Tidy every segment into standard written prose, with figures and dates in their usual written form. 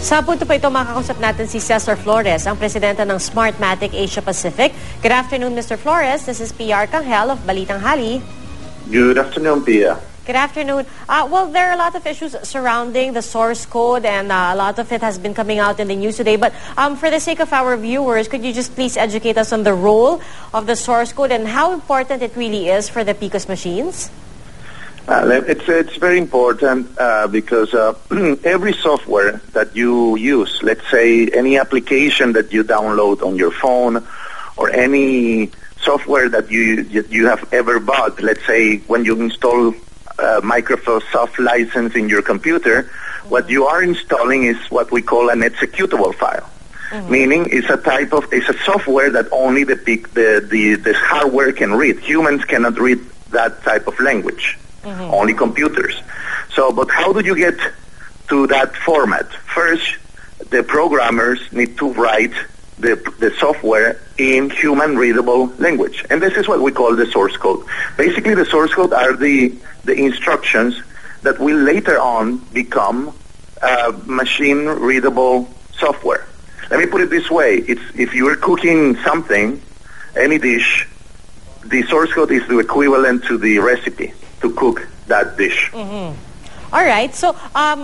Sa punto pa ito, makakausap natin si Cesar Flores, ang presidente ng Smartmatic Asia Pacific. Good afternoon, Mr. Flores. This is Pia Arcangel of Balitang Hali. Good afternoon, Pia. Good afternoon. Well, there are a lot of issues surrounding the source code, and a lot of it has been coming out in the news today. But for the sake of our viewers, could you just please educate us on the role of the source code and how important it really is for the PCOS machines? It's very important because every software that you use, let's say any application that you download on your phone or any software that you have ever bought, let's say when you install Microsoft soft license in your computer, what you are installing is what we call an executable file. Meaning it's a software that only the hardware can read. Humans cannot read that type of language. Only computers. So, but how do you get to that format? First, the programmers need to write the software in human-readable language. And this is what we call the source code. Basically, the source code are the instructions that will later on become machine-readable software. Let me put it this way. It's, if you are cooking something, any dish, the source code is the equivalent to the recipe to cook that dish. All right. So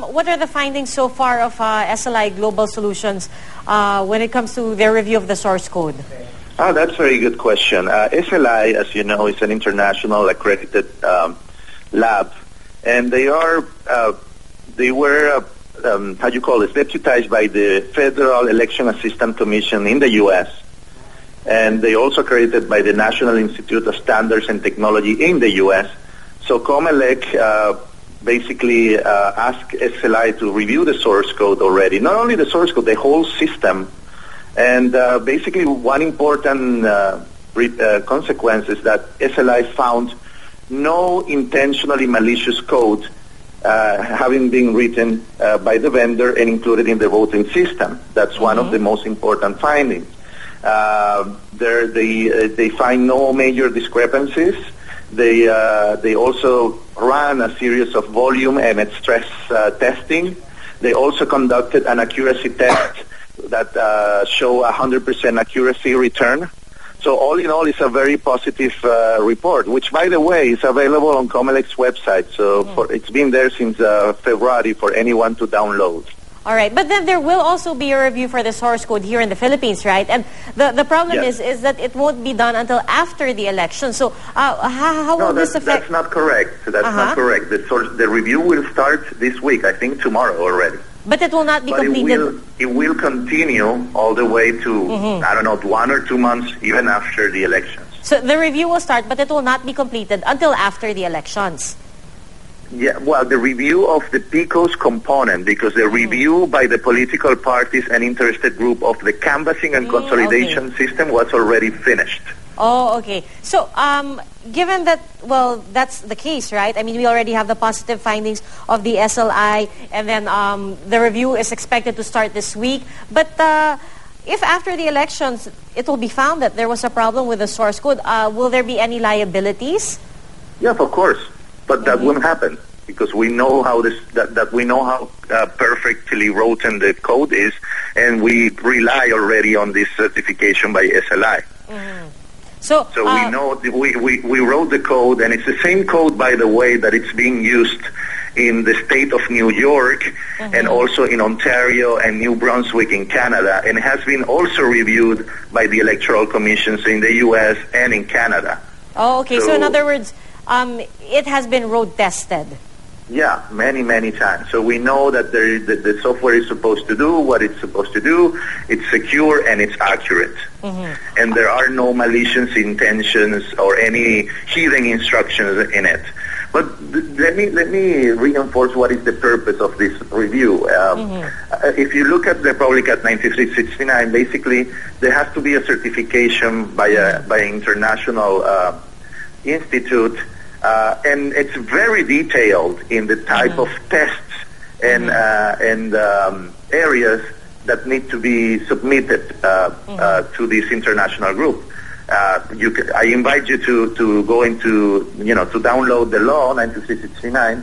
what are the findings so far of SLI Global Solutions when it comes to their review of the source code? Oh, that's a very good question. SLI, as you know, is an international accredited lab, and they were how do you call it, deputized by the Federal Election Assistance Commission in the U.S., and they also accredited by the National Institute of Standards and Technology in the U.S., so COMELEC basically asked SLI to review the source code already. Not only the source code, the whole system. And basically one important consequence is that SLI found no intentionally malicious code having been written by the vendor and included in the voting system. That's one of the most important findings. They find no major discrepancies. They also ran a series of volume and stress testing. They also conducted an accuracy test that show 100% accuracy return. So all in all, it's a very positive report, which, by the way, is available on COMELEC's website. So it's been there since February for anyone to download. All right, but then there will also be a review for the source code here in the Philippines, right? And the problem is that it won't be done until after the election. So how will this affect? That's not correct. That's not correct. The review will start this week, I think tomorrow already. But it will not be completed. It will continue all the way to, I don't know, 1 or 2 months, even after the elections. So the review will start, but it will not be completed until after the elections. Yeah, well, the review of the PCOS component, because the review by the political parties and interested group of the canvassing and consolidation system was already finished. Oh, okay. So, given that, well, that's the case, right? I mean, we already have the positive findings of the SLI, and then the review is expected to start this week. But if after the elections it will be found that there was a problem with the source code, will there be any liabilities? Yes, of course. But that won't happen because we know how we know how perfectly written the code is, and we rely already on this certification by SLI. So we know we wrote the code, and it's the same code, by the way, that it's being used in the state of New York and also in Ontario and New Brunswick in Canada, and has been also reviewed by the electoral commissions in the U.S. and in Canada. Oh, okay. So in other words, it has been road tested. Yeah, many, many times. So we know that the software is supposed to do what it's supposed to do. It's secure and it's accurate. And there are no malicious intentions or any hidden instructions in it. But let me reinforce what is the purpose of this review. If you look at the Public Act 9369, basically there has to be a certification by an international institute. And it's very detailed in the type of tests and areas that need to be submitted to this international group. I invite you to go into, to download the law 9369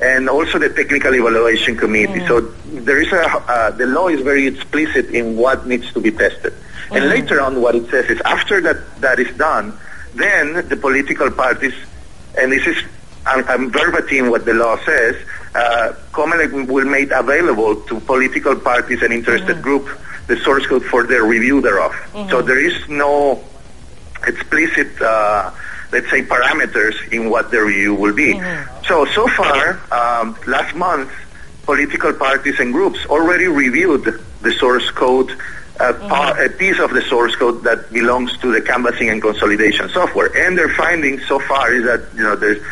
and also the Technical Evaluation Committee. Mm. So there is the law is very explicit in what needs to be tested. Mm. And later on, what it says is after that is done, then the political parties, and this is, I'm verbatim what the law says, COMELEC will make available to political parties and interested groups the source code for their review thereof. Mm-hmm. So there is no explicit, let's say, parameters in what the review will be. Mm-hmm. So far, last month, political parties and groups already reviewed the source code, a piece of the source code that belongs to the canvassing and consolidation software. And their findings so far is that, you know, the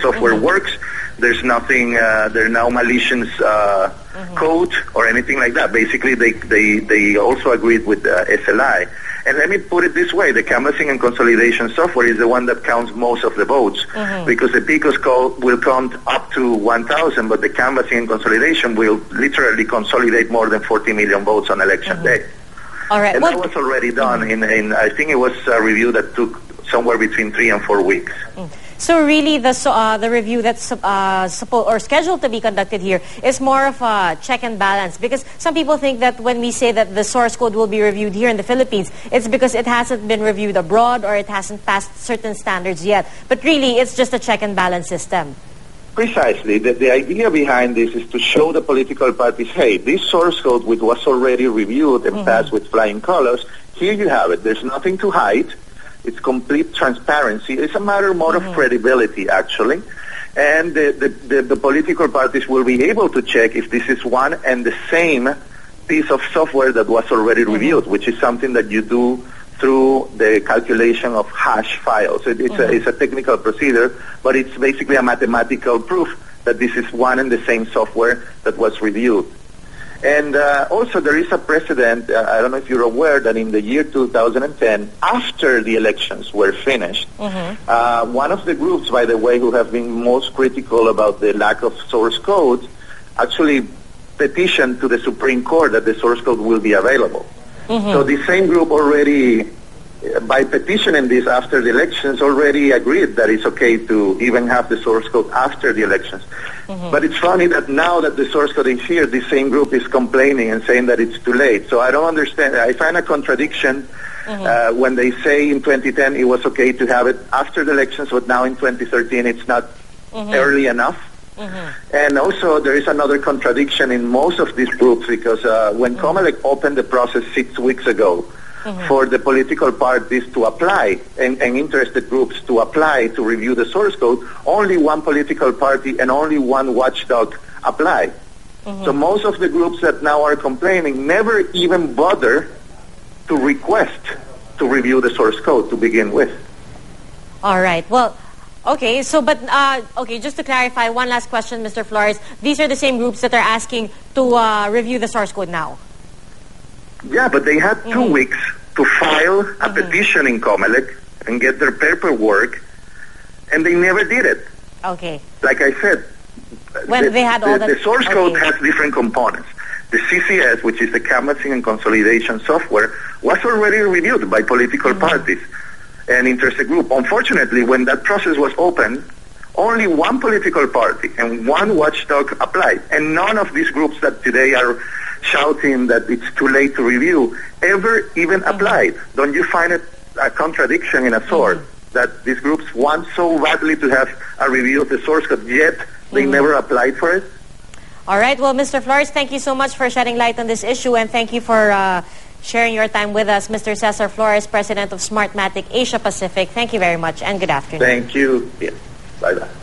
software works. There's nothing, there are no malicious code or anything like that. Basically, they also agreed with SLI. And let me put it this way, the canvassing and consolidation software is the one that counts most of the votes, because the PCOS code will count up to 1,000, but the canvassing and consolidation will literally consolidate more than 40 million votes on election day. All right. And that was already done in I think it was a review that took somewhere between 3 and 4 weeks. So really, the review that's scheduled to be conducted here is more of a check and balance, because some people think that when we say that the source code will be reviewed here in the Philippines, it's because it hasn't been reviewed abroad or it hasn't passed certain standards yet. But really, it's just a check and balance system. Precisely. The idea behind this is to show the political parties, hey, this source code, which was already reviewed and passed with flying colors, here you have it. There's nothing to hide. It's complete transparency. It's a matter more of credibility, actually. And the political parties will be able to check if this is one and the same piece of software that was already reviewed, which is something that you do through the calculation of hash files. It's a technical procedure, but it's basically a mathematical proof that this is one and the same software that was reviewed. And also there is a precedent, I don't know if you're aware, that in the year 2010, after the elections were finished, one of the groups, by the way, who have been most critical about the lack of source code, actually petitioned to the Supreme Court that the source code will be available. So the same group already, by petitioning this after the elections, already agreed that it's okay to even have the source code after the elections. But it's funny that now that the source code is here, the same group is complaining and saying that it's too late. So I don't understand. I find a contradiction when they say in 2010 it was okay to have it after the elections, but now in 2013 it's not early enough. And also there is another contradiction in most of these groups, because when COMELEC opened the process 6 weeks ago, for the political parties to apply and interested groups to apply to review the source code, only one political party and only one watchdog apply. So most of the groups that now are complaining never even bother to request to review the source code to begin with. All right. Well, okay, so but, okay, just to clarify, one last question, Mr. Flores. These are the same groups that are asking to review the source code now. Yeah, but they had 2 weeks to file a petition in COMELEC and get their paperwork, and they never did it. Okay. Like I said, when they had all the source code has different components. The CCS, which is the canvassing and consolidation software, was already reviewed by political parties and interested group. Unfortunately, when that process was open, only one political party and one watchdog applied, and none of these groups that today are shouting that it's too late to review ever even applied. Don't you find it a contradiction in a sort that these groups want so badly to have a review of the source code, yet they never applied for it? All right. Well, Mr. Flores, thank you so much for shedding light on this issue, and thank you for sharing your time with us. Mr. Cesar Flores, President of Smartmatic Asia Pacific, thank you very much, and good afternoon. Thank you. Yeah. Bye-bye.